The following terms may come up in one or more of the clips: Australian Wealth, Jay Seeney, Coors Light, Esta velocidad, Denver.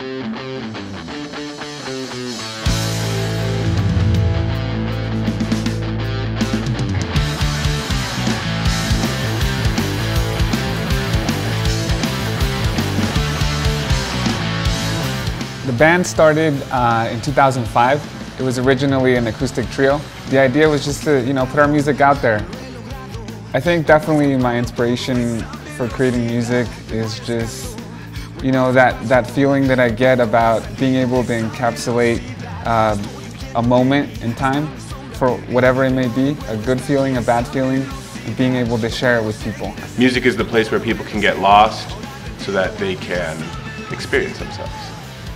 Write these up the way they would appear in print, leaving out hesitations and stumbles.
The band started in 2005. It was originally an acoustic trio. The idea was just to, put our music out there. I think definitely my inspiration for creating music is just, that feeling that I get about being able to encapsulate a moment in time for whatever it may be, a good feeling, a bad feeling, and being able to share it with people. Music is the place where people can get lost so that they can experience themselves.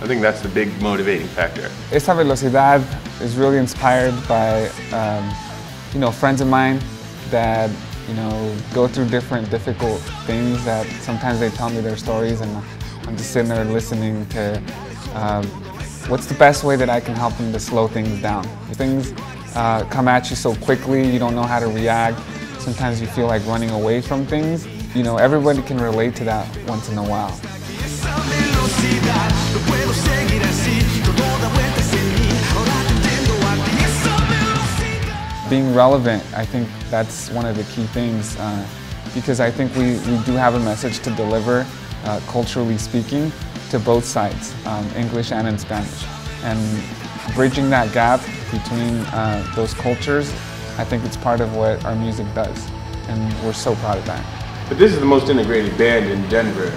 I think that's the big motivating factor. Esta Velocidad is really inspired by, friends of mine that, go through difficult things that sometimes they tell me their stories and I'm just sitting there listening to what's the best way that I can help them to slow things down. Things come at you so quickly, you don't know how to react. Sometimes you feel like running away from things. Everybody can relate to that once in a while. Being relevant, I think that's one of the key things because I think we do have a message to deliver, culturally speaking, to both sides, English and in Spanish. And bridging that gap between those cultures, I think it's part of what our music does, and we're so proud of that. But this is the most integrated band in Denver.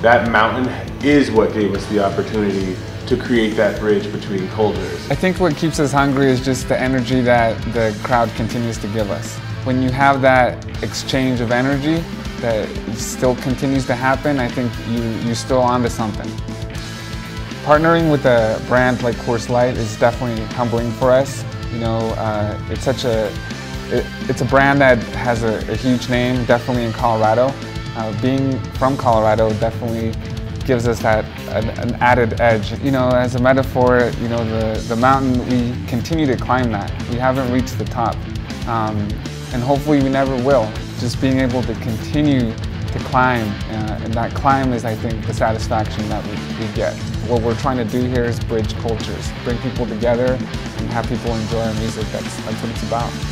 That mountain is what gave us the opportunity to create that bridge between cultures. I think what keeps us hungry is just the energy that the crowd continues to give us. When you have that exchange of energy that still continues to happen, I think you're still onto something. Partnering with a brand like Coors Light is definitely humbling for us. It's such a it's a brand that has a huge name, definitely in Colorado. Being from Colorado definitely gives us that an added edge. As a metaphor, the mountain, we continue to climb that. We haven't reached the top, and hopefully we never will. Just being able to continue to climb, and that climb is, I think, the satisfaction that we get. What we're trying to do here is bridge cultures, bring people together, and have people enjoy our music. That's what it's about.